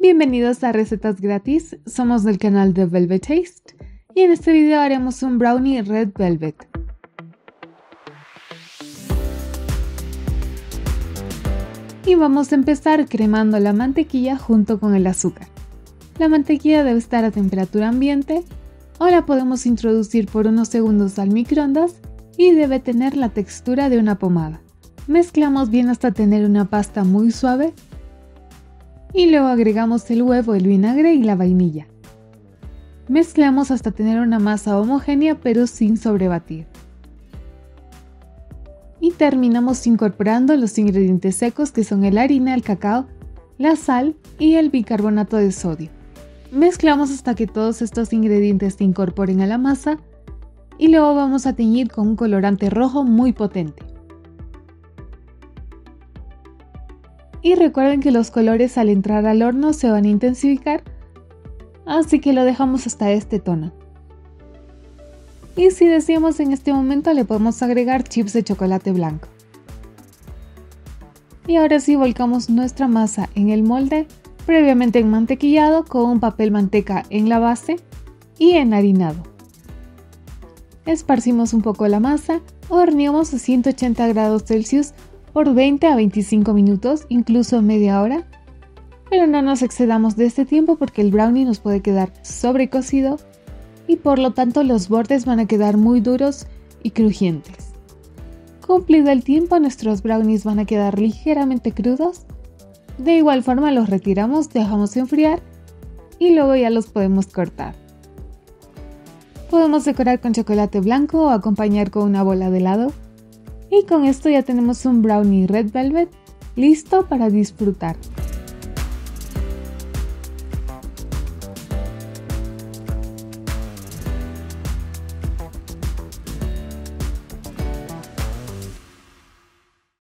Bienvenidos a Recetas Gratis, somos del canal The Velvet Taste y en este video haremos un brownie red velvet. Y vamos a empezar cremando la mantequilla junto con el azúcar. La mantequilla debe estar a temperatura ambiente o la podemos introducir por unos segundos al microondas y debe tener la textura de una pomada. Mezclamos bien hasta tener una pasta muy suave. Y luego agregamos el huevo, el vinagre y la vainilla. Mezclamos hasta tener una masa homogénea pero sin sobrebatir. Y terminamos incorporando los ingredientes secos que son la harina, el cacao, la sal y el bicarbonato de sodio. Mezclamos hasta que todos estos ingredientes se incorporen a la masa y luego vamos a teñir con un colorante rojo muy potente. Y recuerden que los colores al entrar al horno se van a intensificar, así que lo dejamos hasta este tono. Y si deseamos en este momento le podemos agregar chips de chocolate blanco. Y ahora sí volcamos nuestra masa en el molde, previamente enmantequillado con un papel manteca en la base y enharinado. Esparcimos un poco la masa, horneamos a 180 grados Celsius por 20 a 25 minutos, incluso media hora, pero no nos excedamos de este tiempo porque el brownie nos puede quedar sobrecocido y por lo tanto los bordes van a quedar muy duros y crujientes. Cumplido el tiempo, nuestros brownies van a quedar ligeramente crudos, de igual forma los retiramos, dejamos enfriar y luego ya los podemos cortar. Podemos decorar con chocolate blanco o acompañar con una bola de helado. Y con esto ya tenemos un brownie red velvet listo para disfrutar.